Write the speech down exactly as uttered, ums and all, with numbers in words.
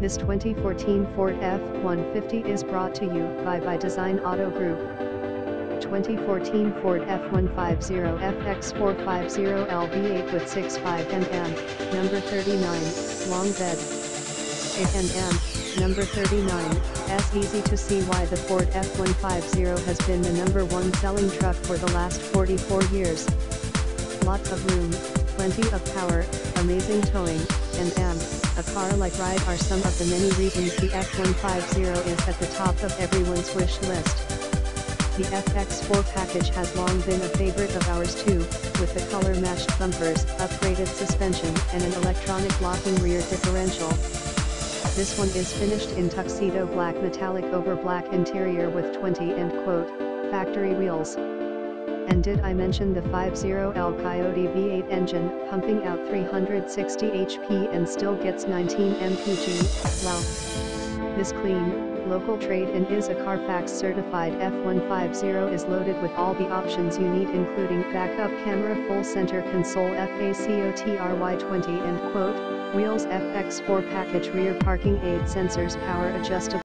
This twenty fourteen Ford F one fifty is brought to you by By Design Auto Group. twenty fourteen Ford F one fifty F X four fifty L V eight with sixty-five millimeters, number thirty-nine, long bed. eight millimeters, number thirty-nine, as easy to see why the Ford F one fifty has been the number one selling truck for the last forty-four years. Lots of room, plenty of power, amazing towing, and um, a car-like ride are some of the many reasons the F one fifty is at the top of everyone's wish list. The F X four package has long been a favorite of ours too, with the color-matched bumpers, upgraded suspension, and an electronic locking rear differential. This one is finished in tuxedo black metallic over black interior with twenty and quote, factory wheels. And did I mention the fifty L Coyote V eight engine, pumping out three hundred sixty H P and still gets nineteen M P G, wow! This clean, local trade-in is a Carfax certified F one fifty is loaded with all the options you need, including backup camera, full center console, F A C O T R Y twenty and quote, wheels, F X four package, rear parking aid sensors, power adjustable.